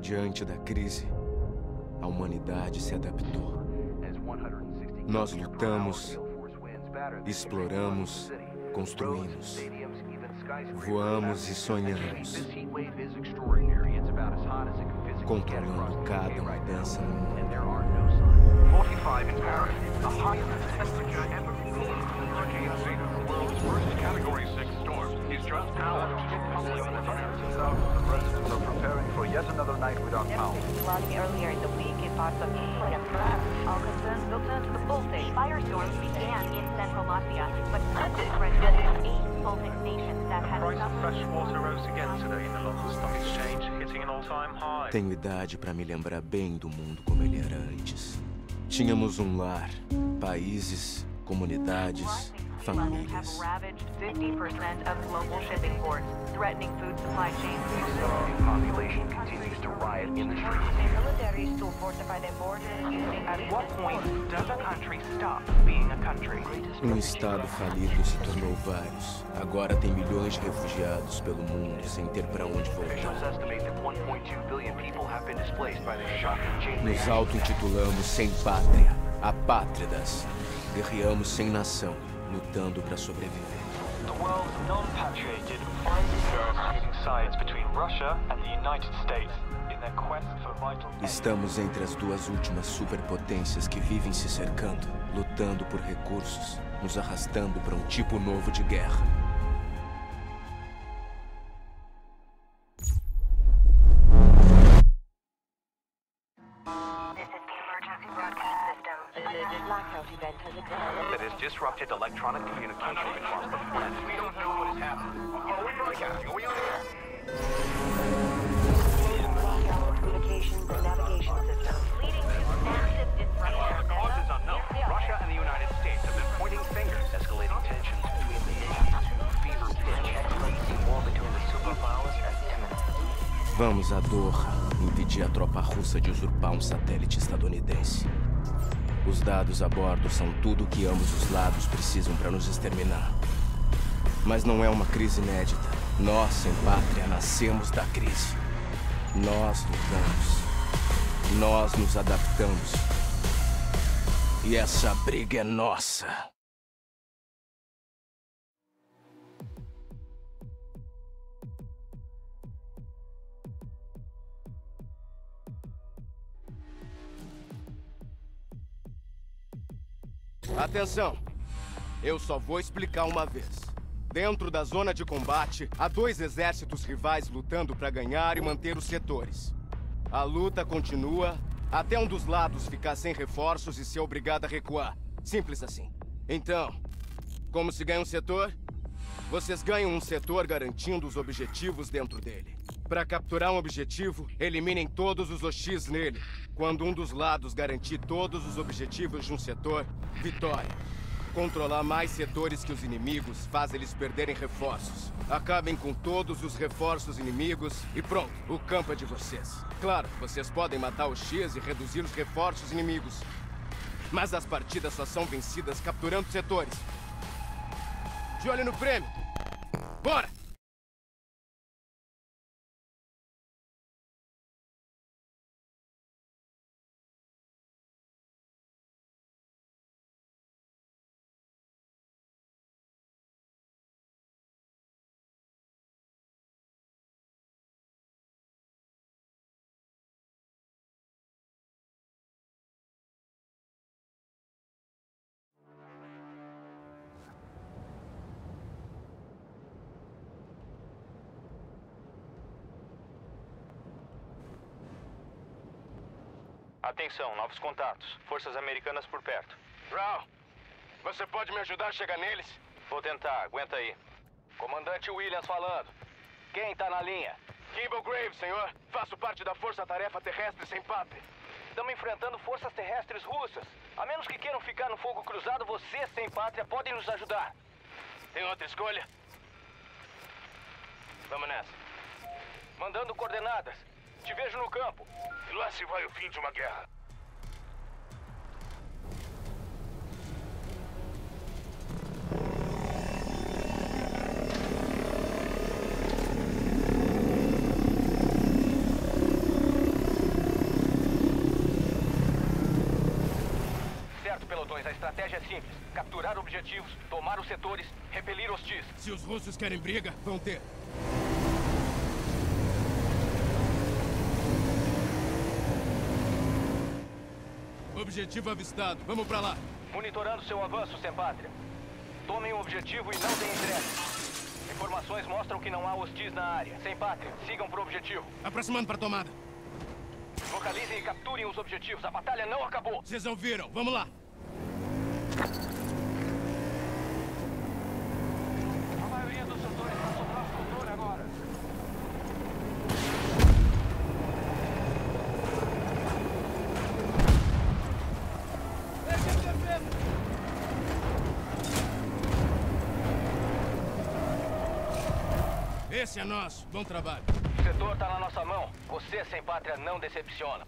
Diante da crise, a humanidade se adaptou. Nós lutamos, exploramos, construímos, voamos e sonhamos, controlando cada mudança no mundo. Tenho idade para me lembrar bem do mundo como ele era antes. Tínhamos um lar, países, comunidades, famílias. Um estado falido se tornou vários. Agora tem milhões de refugiados pelo mundo sem ter para onde voltar. Nos auto-intitulamos sem pátria, apátridas. Guerreamos sem nação, lutando para sobreviver. The world's non-patriated find themselves choosing sides between Russia and the United States in their quest for vital. Estamos entre as duas últimas superpotências que vivem se cercando, lutando por recursos, nos arrastando para um tipo novo de guerra. That has disrupted electronic communication across the planet. We don't know what is happening. Are we broadcasting? Are we on air? Communications and navigation systems leading to massive disruption. The cause is unknown. Russia and the United States have been pointing fingers, escalating tensions between the nations. Fever pitch, escalating war between the superpowers as imminent. Vamos a Doha impedir a tropa russa de usurpar satélite estadunidense. Os dados a bordo são tudo o que ambos os lados precisam para nos exterminar. Mas não é uma crise inédita. Nós, sem pátria, nascemos da crise. Nós lutamos. Nós nos adaptamos. E essa briga é nossa. Atenção! Eu só vou explicar uma vez. Dentro da zona de combate, há dois exércitos rivais lutando para ganhar e manter os setores. A luta continua até um dos lados ficar sem reforços e ser obrigado a recuar. Simples assim. Então, como se ganha um setor? Vocês ganham um setor garantindo os objetivos dentro dele. Para capturar um objetivo, eliminem todos os OX nele. Quando um dos lados garantir todos os objetivos de um setor, vitória. Controlar mais setores que os inimigos faz eles perderem reforços. Acabem com todos os reforços inimigos e pronto, o campo é de vocês. Claro, vocês podem matar o X e reduzir os reforços inimigos. Mas as partidas só são vencidas capturando setores. De olho no prêmio! Bora! Atenção, novos contatos. Forças americanas por perto. Raul, você pode me ajudar a chegar neles? Vou tentar, aguenta aí. Comandante Williams falando. Quem tá na linha? Kimball Graves, senhor. Faço parte da Força-Tarefa Terrestre Sem Pátria. Estamos enfrentando forças terrestres russas. A menos que queiram ficar no fogo cruzado, vocês, sem pátria, podem nos ajudar. Tem outra escolha? Vamos nessa. Mandando coordenadas. Te vejo no campo. E lá se vai o fim de uma guerra. a estratégia é simples. Capturar objetivos, tomar os setores, repelir hostis. Se os russos querem briga, vão ter. Objetivo avistado. Vamos pra lá. Monitorando seu avanço, Sempátria. Tomem o objetivo e não deem entregas. Informações mostram que não há hostis na área. Sempátria, sigam pro objetivo. Aproximando pra tomada. Localizem e capturem os objetivos. A batalha não acabou. Vocês ouviram. Vamos lá. A maioria dos setores passou nosso controle agora. Esse é nosso. Bom trabalho. O setor tá na nossa mão. Você, sem pátria, não decepciona.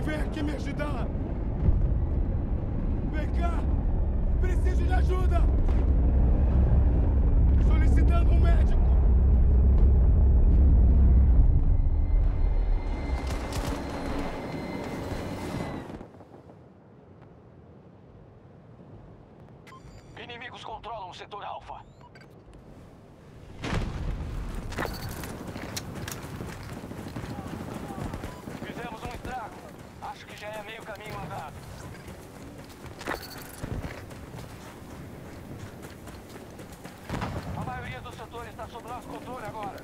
Alguém vem aqui me ajudar! Vem cá! Preciso de ajuda! Solicitando um médico! Inimigos controlam o setor alfa. Fizemos um estrago. Acho que já é meio caminho andado. A maioria do setor está sob nosso controle agora.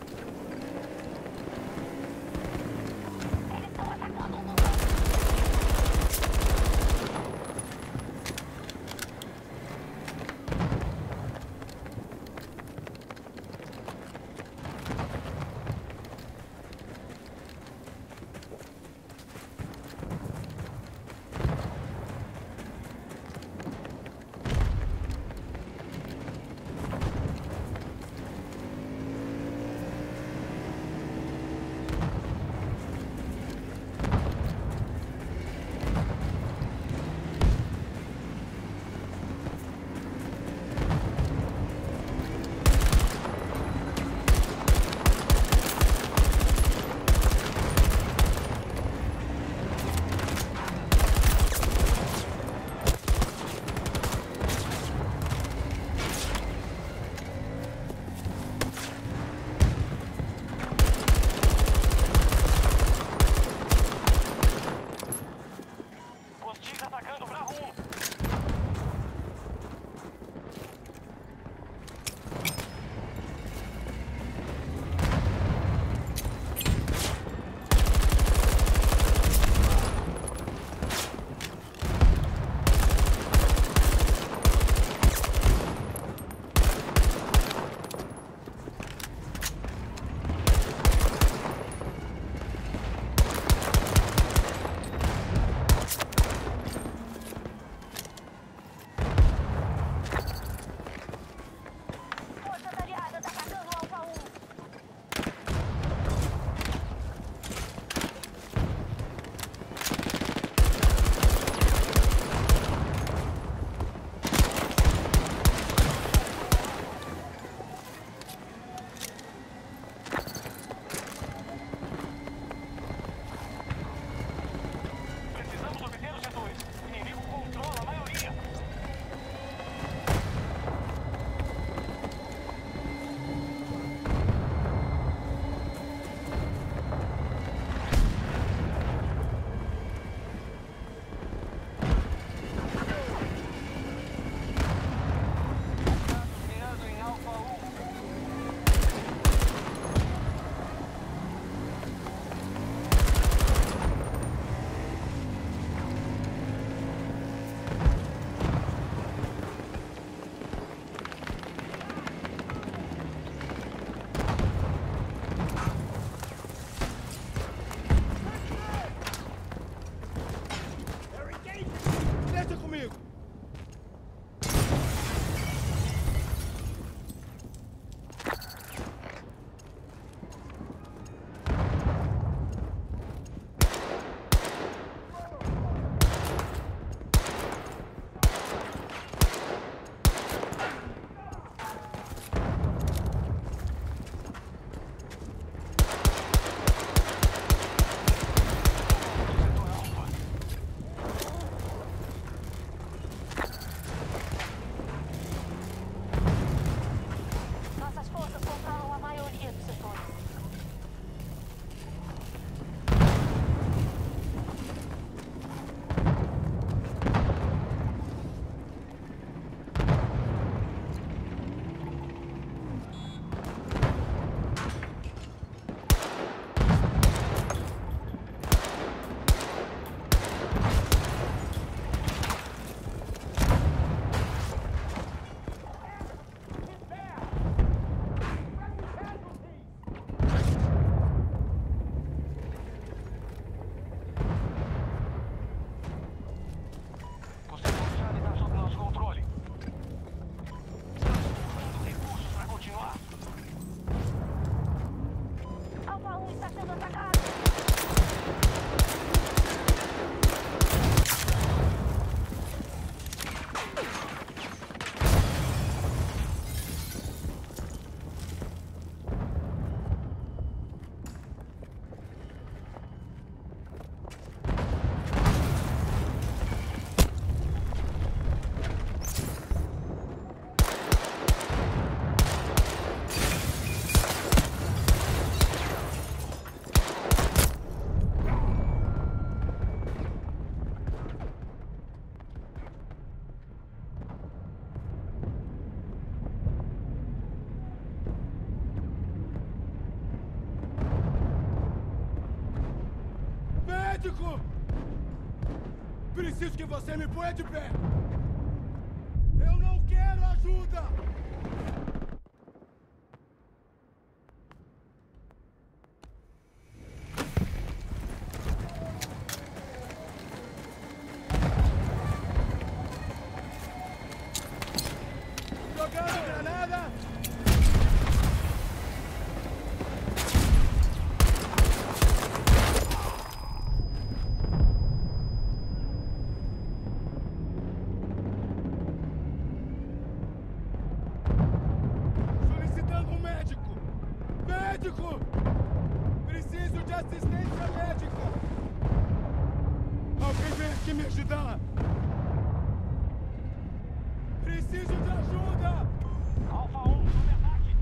médico! Preciso que você me ponha de pé! Eu não quero ajuda! Preciso de assistência médica! Alguém vem aqui me ajudar! Preciso de ajuda! Alfa 1, sob ataque!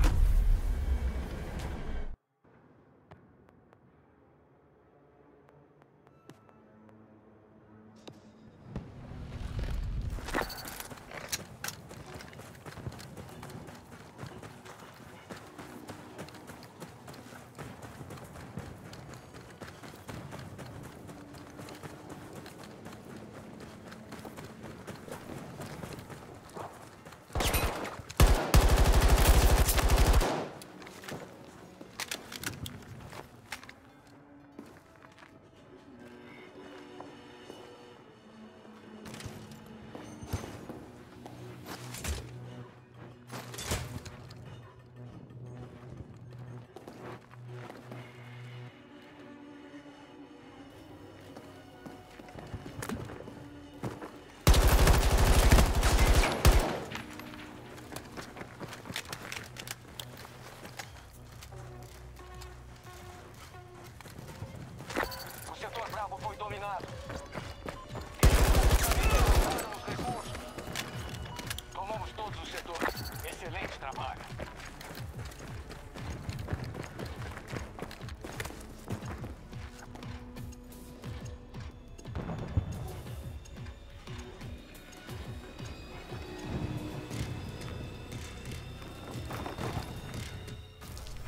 Tomamos todos os setores. Excelente trabalho.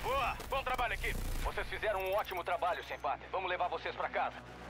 Boa! Bom trabalho, equipe. Vocês fizeram um ótimo trabalho, Sem Pátria. Vamos levar vocês pra casa.